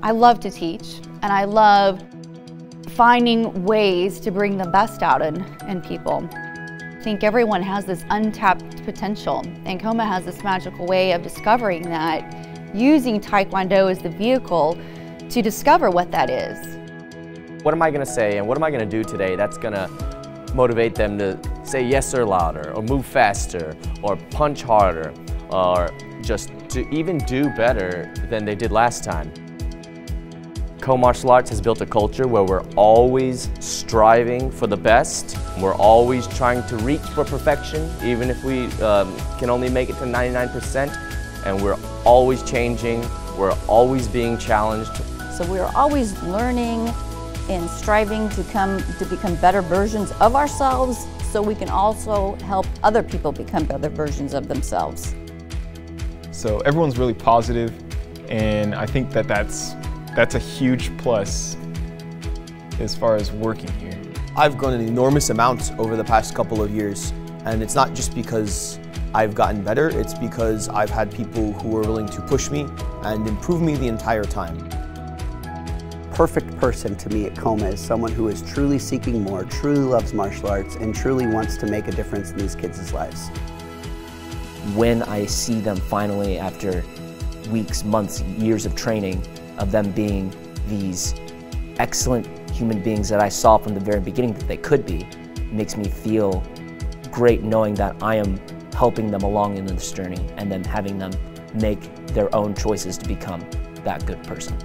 I love to teach, and I love finding ways to bring the best out in people. I think everyone has this untapped potential, and KOMA has this magical way of discovering that, using Taekwondo as the vehicle to discover what that is. What am I going to say and what am I going to do today that's going to motivate them to say yes or louder, or move faster, or punch harder, or just to even do better than they did last time. KO Martial Arts has built a culture where we're always striving for the best. We're always trying to reach for perfection, even if we can only make it to 99%. And we're always changing, we're always being challenged. So we're always learning and striving to become better versions of ourselves, so we can also help other people become better versions of themselves. So everyone's really positive, and I think that that's a huge plus as far as working here. I've grown an enormous amount over the past couple of years, and it's not just because I've gotten better, it's because I've had people who were willing to push me and improve me the entire time. Perfect person to me at KOMA is someone who is truly seeking more, truly loves martial arts, and truly wants to make a difference in these kids' lives. When I see them finally, after weeks, months, years of training, of them being these excellent human beings that I saw from the very beginning that they could be, it makes me feel great knowing that I am helping them along in this journey and then having them make their own choices to become that good person.